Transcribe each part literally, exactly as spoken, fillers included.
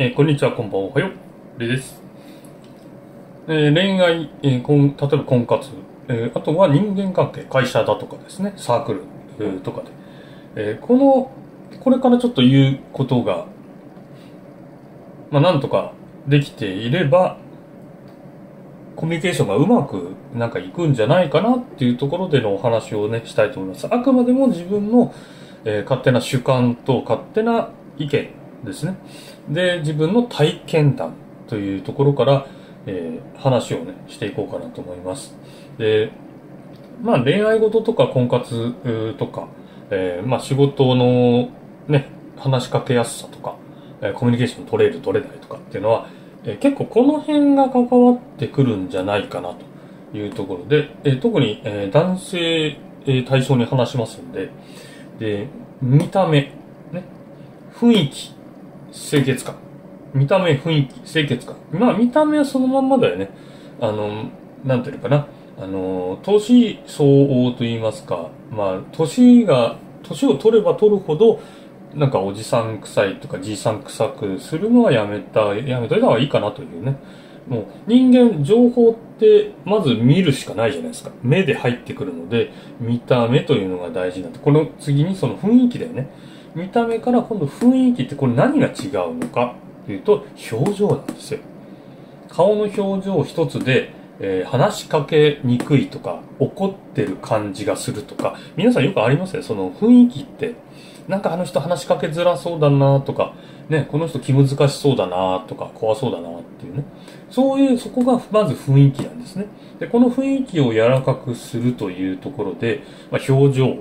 えー、こんにちは、こんばんは、おはよう。れです。えー、恋愛、えーこん、例えば婚活、えー、あとは人間関係、会社だとかですね、サークル、えー、とかで、えー、この、これからちょっと言うことが、まあ、なんとかできていれば、コミュニケーションがうまくなんかいくんじゃないかなっていうところでのお話をね、したいと思います。あくまでも自分の、えー、勝手な主観と勝手な意見ですね。で、自分の体験談というところから、えー、話をね、していこうかなと思います。で、まあ恋愛事とか婚活とか、えー、まあ仕事のね、話しかけやすさとか、えー、コミュニケーション取れる取れないとかっていうのは、えー、結構この辺が関わってくるんじゃないかなというところで、えー、特に、えー、男性、えー、対象に話しますんで、で、見た目、ね、雰囲気、清潔感。見た目、雰囲気、清潔感。まあ、見た目はそのまんまだよね。あの、なんていうのかな。あの、年相応と言いますか、まあ、年が、年を取れば取るほど、なんかおじさん臭いとかじいさん臭くするのはやめた、やめといた方がいいかなというね。もう、人間、情報って、まず見るしかないじゃないですか。目で入ってくるので、見た目というのが大事なんで、この次にその雰囲気だよね。見た目から今度雰囲気ってこれ何が違うのかというと表情なんですよ。顔の表情一つで、えー、話しかけにくいとか怒ってる感じがするとか皆さんよくありますね。その雰囲気ってなんかあの人話しかけづらそうだなとかね、この人気難しそうだなとか怖そうだなっていうね、そういうそこがまず雰囲気なんですね。で、この雰囲気を柔らかくするというところで、まあ、表情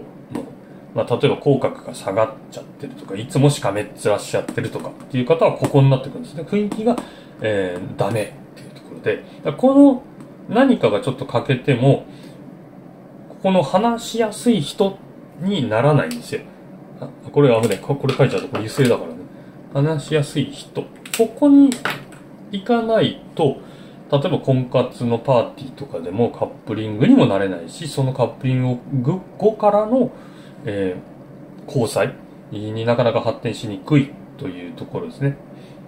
まあ、例えば口角が下がっちゃってるとか、いつもしかめっ面しちゃってるとかっていう方はここになってくるんですね。雰囲気が、えー、ダメっていうところで。この何かがちょっと欠けても、ここの話しやすい人にならないんですよ。あ、これ危ない。これ書いちゃうとこれ油性だからね。話しやすい人。ここに行かないと、例えば婚活のパーティーとかでもカップリングにもなれないし、そのカップリング後からのえー、交際になかなか発展しにくいというところですね。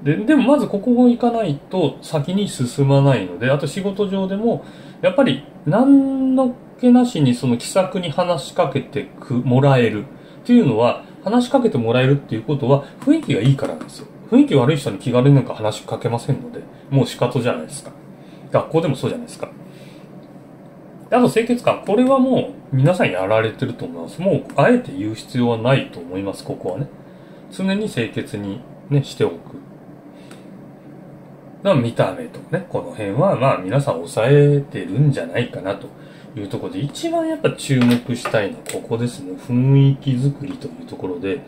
で、でもまずここを行かないと先に進まないので、あと仕事上でも、やっぱり何の気なしにその気さくに話しかけてくもらえるっていうのは、話しかけてもらえるっていうことは雰囲気がいいからなんですよ。雰囲気悪い人に気軽になんか話しかけませんので、もう仕方じゃないですか。学校でもそうじゃないですか。あと清潔感。これはもう皆さんやられてると思います。もうあえて言う必要はないと思います、ここはね。常に清潔にね、しておく。だから見た目とかね、この辺はまあ皆さん抑えてるんじゃないかなというところで、一番やっぱ注目したいのはここですね。雰囲気作りというところで、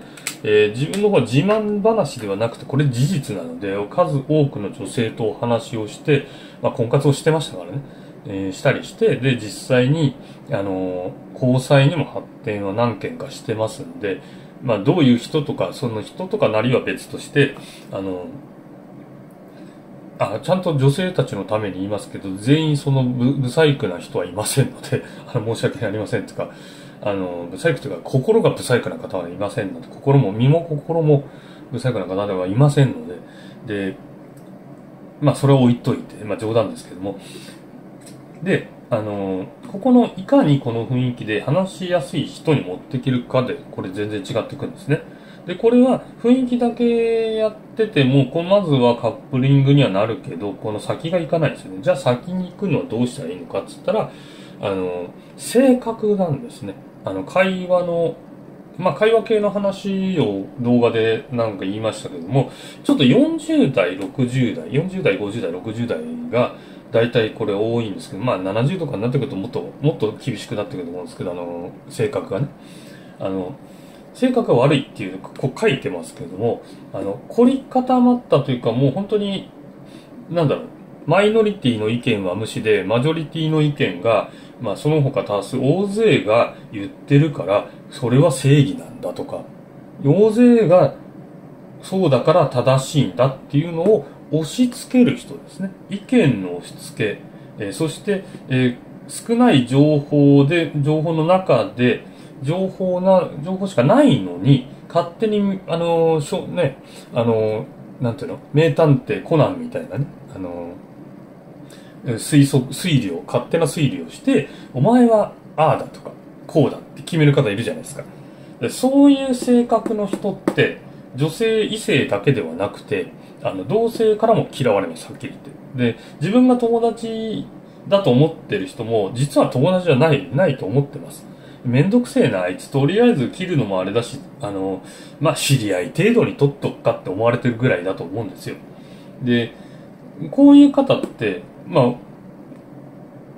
えー、自分の方は自慢話ではなくて、これ事実なので、数多くの女性とお話をして、まあ婚活をしてましたからね。えしたりして、で、実際に、あのー、交際にも発展は何件かしてますんで、まあ、どういう人とか、その人とかなりは別として、あのー、あ、ちゃんと女性たちのために言いますけど、全員そのぶ、不細工な人はいませんので、あの、申し訳ありませんとか、あのー、不細工というか、心が不細工な方はいませんので、心も、身も心も不細工な方ではいませんので、で、まあ、それを置いといて、まあ、冗談ですけども、で、あのー、ここのいかにこの雰囲気で話しやすい人に持っていけるかで、これ全然違ってくるんですね。で、これは雰囲気だけやってても、こうまずはカップリングにはなるけど、この先がいかないですよね。じゃあ先に行くのはどうしたらいいのかって言ったら、あのー、性格なんですね。あの、会話の、まあ、会話系の話を動画でなんか言いましたけども、ちょっとよんじゅう代、ろくじゅう代、よんじゅう代、ごじゅう代、ろくじゅう代が、大体これ多いんですけど、まあななじゅうとかになってくるともっと、もっと厳しくなってくると思うんですけど、あの、性格がね。あの、性格が悪いっていう、こう書いてますけども、あの、凝り固まったというかもう本当に、なんだろう、マイノリティの意見は無視で、マジョリティの意見が、まあその他多数、大勢が言ってるから、それは正義なんだとか、大勢がそうだから正しいんだっていうのを、押し付ける人ですね。意見の押し付け。えー、そして、えー、少ない情報で、情報の中で、情報な、情報しかないのに、勝手に、あのー、しょ、ね、あのー、なんていうの、名探偵コナンみたいなね、あの推測推理を勝手な推理をして「お前はああだ」とか「こうだ」って決める方いるじゃないですか。でそういう性格の人って女性異性だけではなくて、あの同性からも嫌われます、はっきり言って。で自分が友達だと思ってる人も実は友達じゃないないと思ってます。めんどくせえなあいつ、とりあえず切るのもあれだし、あのまあ知り合い程度に取っとくかって思われてるぐらいだと思うんですよ。でこういう方ってまあ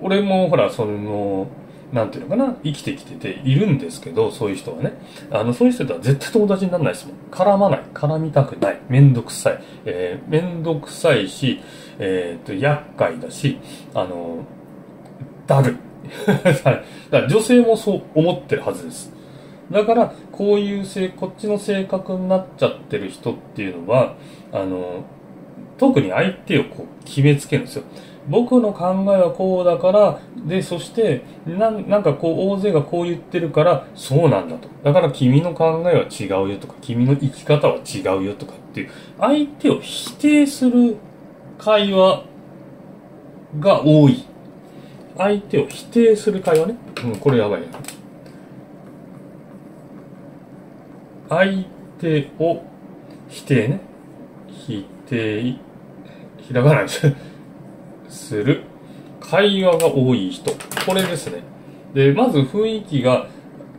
俺もほらそのなんていうのかな、生きてきてているんですけど、そういう人はね、あのそういう人とは絶対友達にならないですもん。絡まない、絡みたくない、めんどくさい、えー、めんどくさいし、えー、と厄介だし、あのだるいだから女性もそう思ってるはずです。だからこういう性こっちの性格になっちゃってる人っていうのはあの特に相手をこう決めつけるんですよ。僕の考えはこうだから、でそしてな ん, なんかこう大勢がこう言ってるからそうなんだと、だから君の考えは違うよとか君の生き方は違うよとかっていう相手を否定する会話が多い。相手を否定する会話ね、うん、これやばいね。相手を否定ね、否定ひらがないですする会話が多い人、これですね。でまず雰囲気が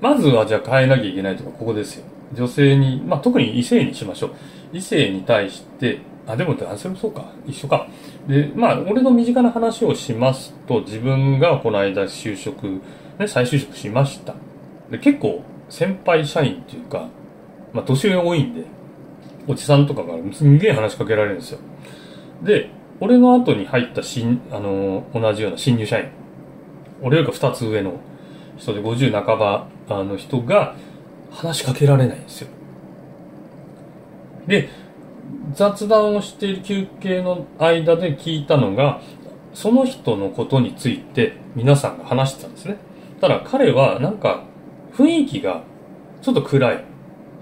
まずはじゃあ変えなきゃいけないとか、ここですよ。女性に、まあ、特に異性にしましょう。異性に対して、あでも男性もそうか、一緒か。でまあ俺の身近な話をしますと、自分がこの間就職、ね、再就職しました。で結構先輩社員っていうか、まあ、年上多いんでおじさんとかからすんげえ話しかけられるんですよ。で俺の後に入った新、あのー、同じような新入社員、俺よりかふたつ上の人でごじゅう半ばの人が話しかけられないんですよ。で雑談をしている休憩の間で聞いたのが、その人のことについて皆さんが話してたんですね。ただ彼はなんか雰囲気がちょっと暗い、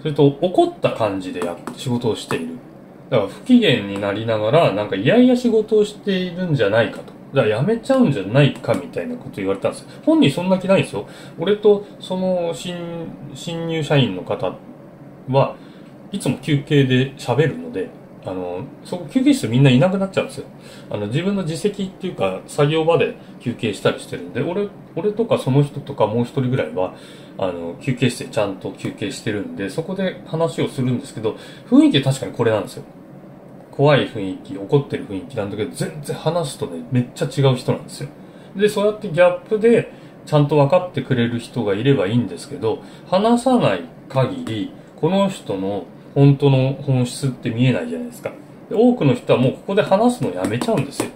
それと怒った感じでや仕事をしている。だから不機嫌になりながら、なんかいやいや仕事をしているんじゃないかと。だから辞めちゃうんじゃないかみたいなこと言われたんですよ。本人そんな気ないんですよ。俺とその 新, 新入社員の方はいつも休憩で喋るので、あの、そこ休憩室みんないなくなっちゃうんですよ。あの、自分の自席っていうか作業場で休憩したりしてるんで、俺、俺とかその人とかもう一人ぐらいは、あの、休憩室でちゃんと休憩してるんで、そこで話をするんですけど、雰囲気確かにこれなんですよ。怖い雰囲気、怒ってる雰囲気なんだけど、全然話すとね、めっちゃ違う人なんですよ。で、そうやってギャップで、ちゃんと分かってくれる人がいればいいんですけど、話さない限り、この人の本当の本質って見えないじゃないですか。で、多くの人はもうここで話すのやめちゃうんですよ。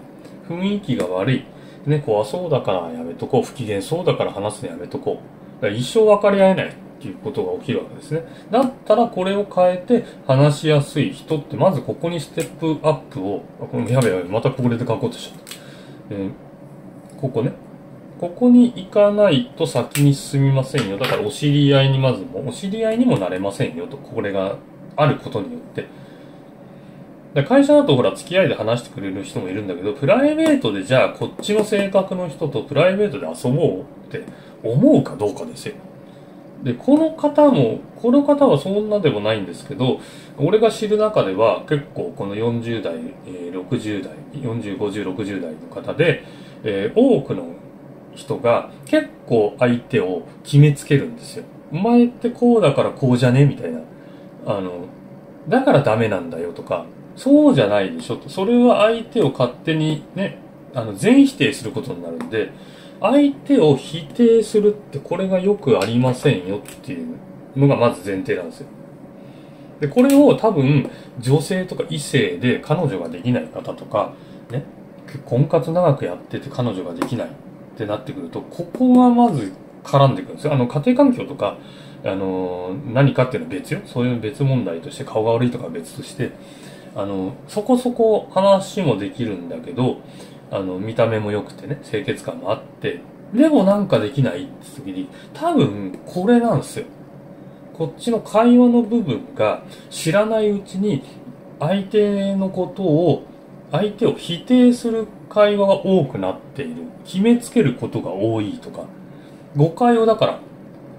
雰囲気が悪い。ね、怖そうだからやめとこう。不機嫌そうだから話すのやめとこう。だから一生分かり合えない。っていうことが起きるわけですね。だったらこれを変えて話しやすい人って、まずここにステップアップを、このやべやべまたこれで書こうとしちゃった、えー、ここね、ここに行かないと先に進みませんよ。だからお知り合いにまずもお知り合いにもなれませんよと、これがあることによって。会社だとほら付き合いで話してくれる人もいるんだけど、プライベートでじゃあこっちの性格の人とプライベートで遊ぼうって思うかどうかですよ。で、この方も、この方はそんなでもないんですけど、俺が知る中では結構このよんじゅう代、ろくじゅう代、よんじゅう、ごじゅう、ろくじゅう代の方で、えー、多くの人が結構相手を決めつけるんですよ。お前ってこうだからこうじゃねみたいな。あの、だからダメなんだよとか、そうじゃないでしょと。それは相手を勝手にね、あの、全否定することになるんで、相手を否定するってこれがよくありませんよっていうのがまず前提なんですよ。で、これを多分女性とか異性で彼女ができない方とか、ね、婚活長くやってて彼女ができないってなってくると、ここがまず絡んでくるんですよ。あの、家庭環境とか、あの、何かっていうのは別よ。そういう別問題として、顔が悪いとかは別として、あの、そこそこ話もできるんだけど、あの、見た目も良くてね、清潔感もあって、でもなんかできないって時に、多分これなんですよ。こっちの会話の部分が知らないうちに相手のことを、相手を否定する会話が多くなっている。決めつけることが多いとか。誤解をだから、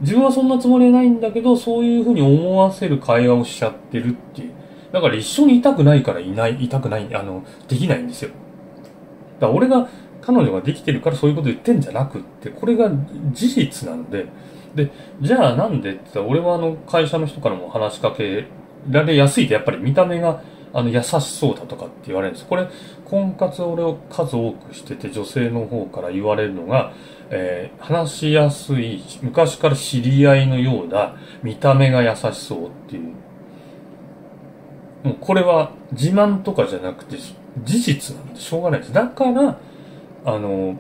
自分はそんなつもりないんだけど、そういうふうに思わせる会話をしちゃってるっていう。だから一緒にいたくないからいない、いたくない、あの、できないんですよ。だから俺が、彼女ができてるからそういうこと言ってんじゃなくって、これが事実なので、で、じゃあなんでって言ったら、俺はあの、会社の人からも話しかけられやすいと、やっぱり見た目が、あの、優しそうだとかって言われるんです。これ、婚活を俺を数多くしてて、女性の方から言われるのが、えー、話しやすい、昔から知り合いのような、見た目が優しそうっていう。もうこれは自慢とかじゃなくて、事実なんでしょうがないです。だから、あの、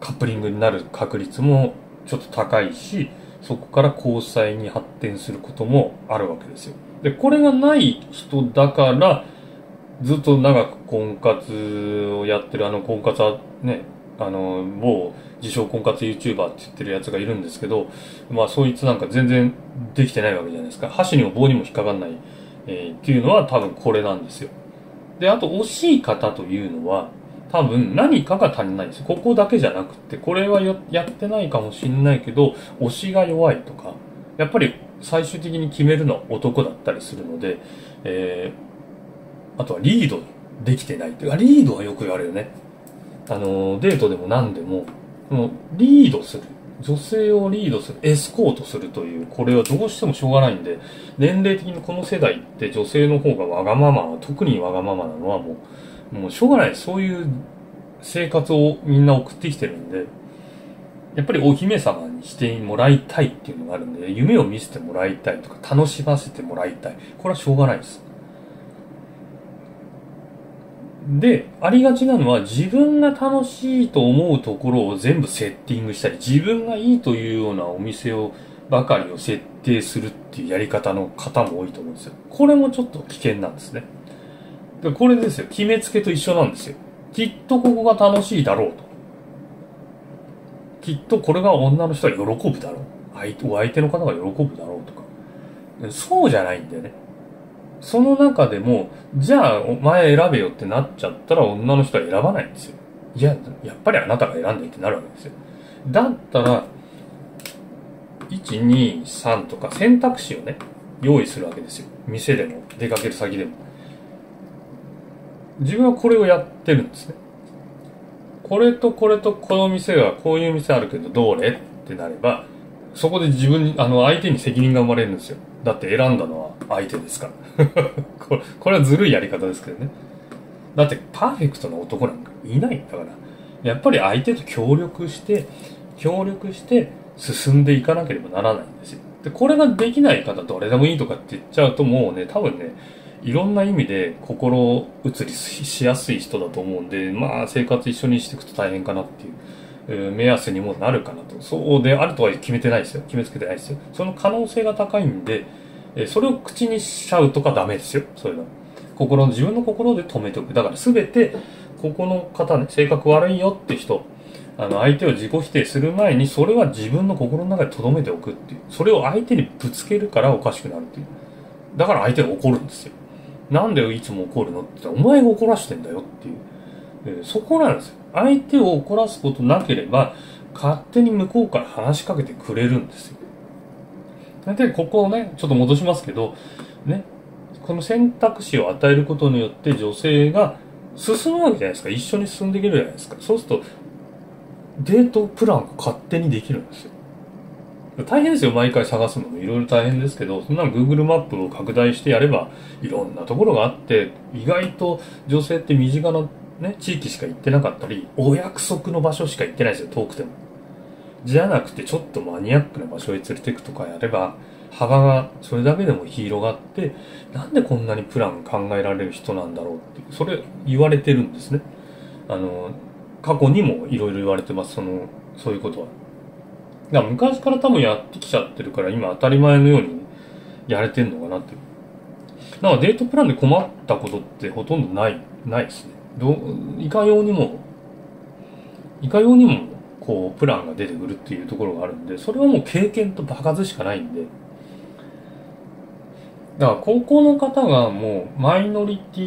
カップリングになる確率もちょっと高いし、そこから交際に発展することもあるわけですよ。で、これがない人だから、ずっと長く婚活をやってる、あの婚活はね、あの、某自称婚活 YouTuber って言ってるやつがいるんですけど、まあそいつなんか全然できてないわけじゃないですか。箸にも棒にも引っかかんない、えー、っていうのは多分これなんですよ。で、あと惜しい方というのは、多分何かが足りないんです。ここだけじゃなくて、これはやってないかもしれないけど、推しが弱いとか、やっぱり最終的に決めるのは男だったりするので、えー、あとはリードできてないっていうか、リードはよく言われるね。あの、デートでも何でも、もうリードする。女性をリードする。エスコートするという、これはどうしてもしょうがないんで、年齢的にこの世代って女性の方がわがまま、特にわがままなのはもう、もうしょうがない。そういう生活をみんな送ってきてるんで、やっぱりお姫様にしてもらいたいっていうのがあるんで、夢を見せてもらいたいとか、楽しませてもらいたい。これはしょうがないです。で、ありがちなのは自分が楽しいと思うところを全部セッティングしたり、自分がいいというようなお店を、ばかりを設定するっていうやり方の方も多いと思うんですよ。これもちょっと危険なんですね。これですよ。決めつけと一緒なんですよ。きっとここが楽しいだろうと。きっとこれが女の人は喜ぶだろう。相手、お相手の方が喜ぶだろうとか。そうじゃないんだよね。その中でも、じゃあお前選べよってなっちゃったら女の人は選ばないんですよ。いや、やっぱりあなたが選んでいいってなるわけですよ。だったら、いち、に、さんとか選択肢をね、用意するわけですよ。店でも、出かける先でも。自分はこれをやってるんですね。これとこれとこの店が、こういう店あるけどどれってなれば、そこで自分、あの、相手に責任が生まれるんですよ。だって選んだのは相手ですから。これ、これはずるいやり方ですけどね。だってパーフェクトな男なんかいないんだから。やっぱり相手と協力して、協力して進んでいかなければならないんですよ。で、これができない方どれでもいいとかって言っちゃうともうね、多分ね、いろんな意味で心移りしやすい人だと思うんで、まあ生活一緒にしていくと大変かなっていう目安にもなるかなと。そうであるとは決めてないですよ。決めつけてないですよ。その可能性が高いんで、それを口にしちゃうとかダメですよ。そういうの。心、自分の心で止めておく。だから全て、ここの方ね、性格悪いよって人、あの相手を自己否定する前に、それは自分の心の中で留めておくっていう。それを相手にぶつけるからおかしくなるっていう。だから相手が怒るんですよ。なんでいつも怒るのって言ったら、お前が怒らしてんだよっていう。そこなんですよ。相手を怒らすことなければ、勝手に向こうから話しかけてくれるんですよ。で、ここをね、ちょっと戻しますけど、ね、この選択肢を与えることによって女性が進むわけじゃないですか。一緒に進んでいけるじゃないですか。そうすると、デートプランが勝手にできるんですよ。大変ですよ。毎回探すのもいろいろ大変ですけど、そんなの Google マップを拡大してやれば、いろんなところがあって、意外と女性って身近なね、地域しか行ってなかったり、お約束の場所しか行ってないですよ、遠くても。じゃなくて、ちょっとマニアックな場所へ連れてくとかやれば、幅がそれだけでも広がって、なんでこんなにプラン考えられる人なんだろうって、それ言われてるんですね。あの、過去にもいろいろ言われてます、その、そういうことは。だから昔から多分やってきちゃってるから、今当たり前のようにやれてんのかなって。だからデートプランで困ったことってほとんどない、ないですね。どう、いかようにも、いかようにも、こう、プランが出てくるっていうところがあるんで、それはもう経験と場数しかないんで。だから高校の方がもうマイノリテ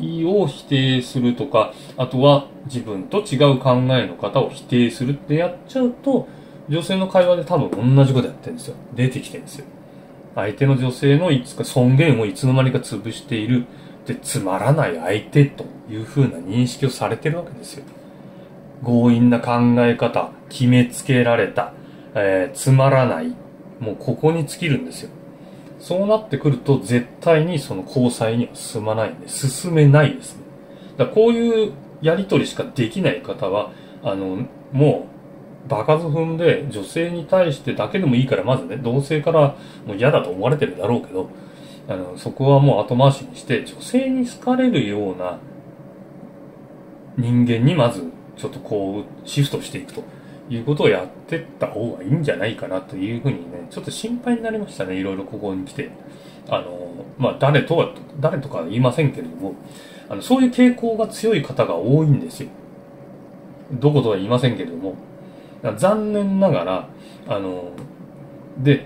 ィを否定するとか、あとは自分と違う考えの方を否定するってやっちゃうと、女性の会話で多分同じことやってるんですよ。出てきてるんですよ。相手の女性のいつか尊厳をいつの間にか潰している。で、つまらない相手というふうな認識をされてるわけですよ。強引な考え方、決めつけられた、えー、つまらない。もうここに尽きるんですよ。そうなってくると絶対にその交際には進まないんで、進めないですね。だからこういうやりとりしかできない方は、あの、もう、場数踏んで女性に対してだけでもいいから、まずね、同性からもう嫌だと思われてるだろうけど、あの、そこはもう後回しにして、女性に好かれるような人間にまず、ちょっとこう、シフトしていくということをやってった方がいいんじゃないかなというふうにね、ちょっと心配になりましたね、いろいろここに来て。あの、まあ、誰とは、誰とかは言いませんけれども、あの、そういう傾向が強い方が多いんですよ。どことは言いませんけれども。残念ながら、あの、で、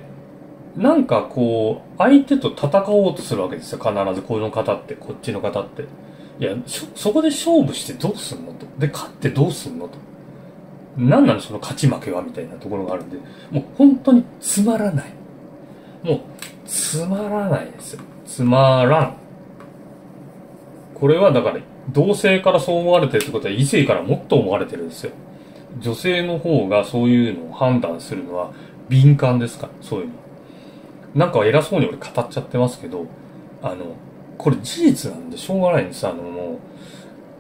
なんかこう、相手と戦おうとするわけですよ、必ず、この方って、こっちの方って。いや、そこで勝負してどうすんのと。で、勝ってどうすんのと。なんなのその勝ち負けはみたいなところがあるんで、もう本当につまらない。もう、つまらないですよ。つまらん。これはだから、同性からそう思われてるってことは異性からもっと思われてるんですよ。女性の方がそういうのを判断するのは敏感ですから、そういうの。なんか偉そうに俺語っちゃってますけど、あの、これ事実なんでしょうがないんです。あの、もう、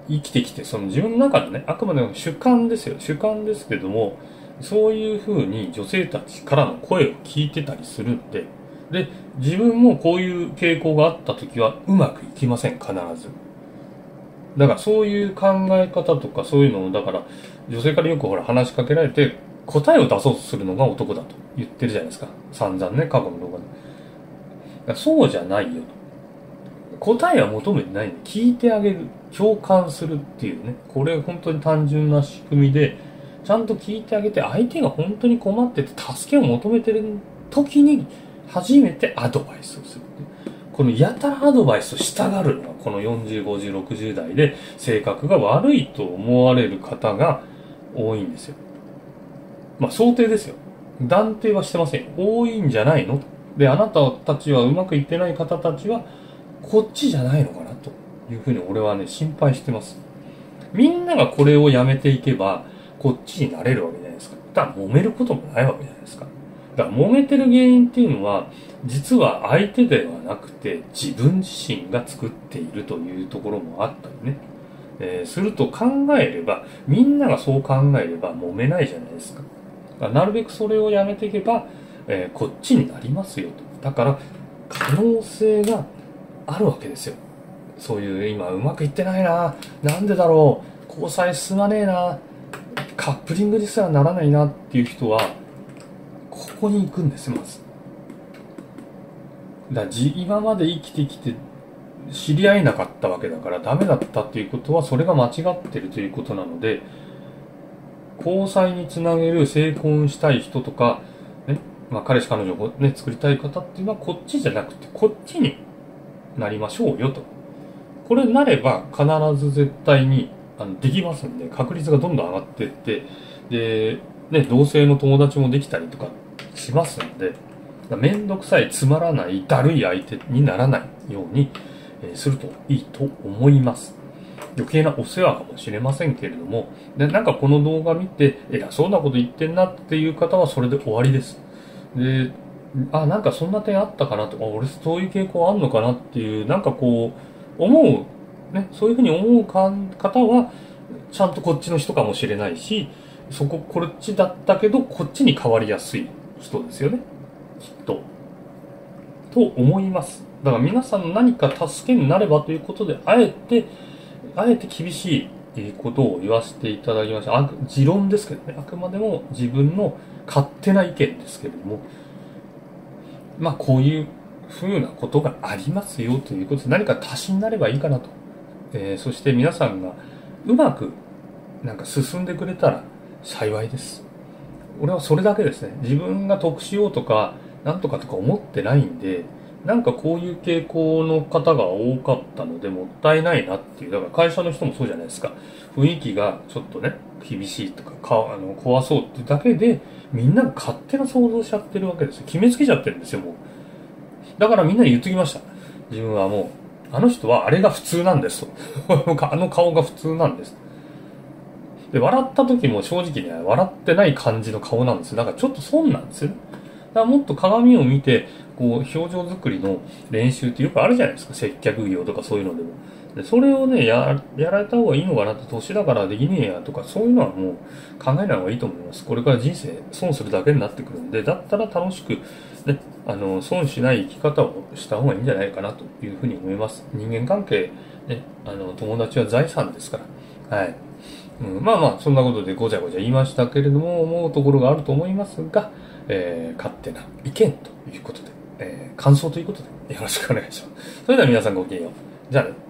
生きてきて、その自分の中でね、あくまでも主観ですよ。主観ですけども、そういう風に女性たちからの声を聞いてたりするんで、で、自分もこういう傾向があった時はうまくいきません、必ず。だからそういう考え方とかそういうのを、だから女性からよくほら話しかけられて、答えを出そうとするのが男だと言ってるじゃないですか。散々ね、過去の動画で。だからそうじゃないよと。答えは求めてないんで、聞いてあげる、共感するっていうね、これ本当に単純な仕組みで、ちゃんと聞いてあげて、相手が本当に困ってて、助けを求めてる時に、初めてアドバイスをする。このやたらアドバイスをしたがるのは、このよんじゅう、ごじゅう、ろくじゅう代で、性格が悪いと思われる方が多いんですよ。まあ、想定ですよ。断定はしてません。多いんじゃないの？で、あなたたちはうまくいってない方たちは、こっちじゃないのかなというふうに俺はね、心配してます。みんながこれをやめていけば、こっちになれるわけじゃないですか。だから揉めることもないわけじゃないですか。だから揉めてる原因っていうのは、実は相手ではなくて自分自身が作っているというところもあったりね。えー、すると考えれば、みんながそう考えれば揉めないじゃないですか。だからなるべくそれをやめていけば、えー、こっちになりますよと。だから、可能性があるわけですよ。そういう、今うまくいってないな、なんでだろう、交際進まねえな、カップリングにすらならないなっていう人は、ここに行くんですよ、まず。だじ今まで生きてきて、知り合えなかったわけだから、ダメだったっていうことは、それが間違ってるということなので、交際につなげる成婚したい人とか、ね、まあ彼氏彼女をね、作りたい方っていうのは、こっちじゃなくて、こっちになりましょうよと。これなれば必ず絶対にあのできますんで、確率がどんどん上がっていって、で、ね、同性の友達もできたりとかしますんで、めんどくさい、つまらない、だるい相手にならないようにするといいと思います。余計なお世話かもしれませんけれども、でなんかこの動画見て、偉そうなこと言ってんなっていう方はそれで終わりです。であ、なんかそんな点あったかなとか、俺そういう傾向あんのかなっていう、なんかこう、思う、ね、そういうふうに思うか方は、ちゃんとこっちの人かもしれないし、そこ、こっちだったけど、こっちに変わりやすい人ですよね。きっと。と思います。だから皆さんの何か助けになればということで、あえて、あえて厳しいことを言わせていただきました。あ、持論ですけどね。あくまでも自分の勝手な意見ですけれども、まあこういう風なことがありますよということで何か足しになればいいかなと。えー、そして皆さんがうまくなんか進んでくれたら幸いです。俺はそれだけですね。自分が得しようとかなんとかとか思ってないんで、なんかこういう傾向の方が多かったのでもったいないなっていう。だから会社の人もそうじゃないですか。雰囲気がちょっとね、厳しいとか、かあの怖そうってだけで、みんなが勝手な想像しちゃってるわけですよ。決めつけちゃってるんですよ、もう。だからみんなに言っときました。自分はもう、あの人はあれが普通なんですと。あの顔が普通なんです。で、笑った時も正直ね、笑ってない感じの顔なんですよ。だからちょっと損なんですよ。だからもっと鏡を見て、こう、表情作りの練習ってよくあるじゃないですか。接客業とかそういうのでも。でそれをね、や、やられた方がいいのかなって、年だからできねえやとか、そういうのはもう考えない方がいいと思います。これから人生損するだけになってくるんで、だったら楽しく、ね、あの、損しない生き方をした方がいいんじゃないかなというふうに思います。人間関係、ね、あの、友達は財産ですから。はい。うん、まあまあ、そんなことでごちゃごちゃ言いましたけれども、思うところがあると思いますが、えー、勝手な意見ということで、えー、感想ということで、よろしくお願いします。それでは皆さんごきげんよう。じゃあね。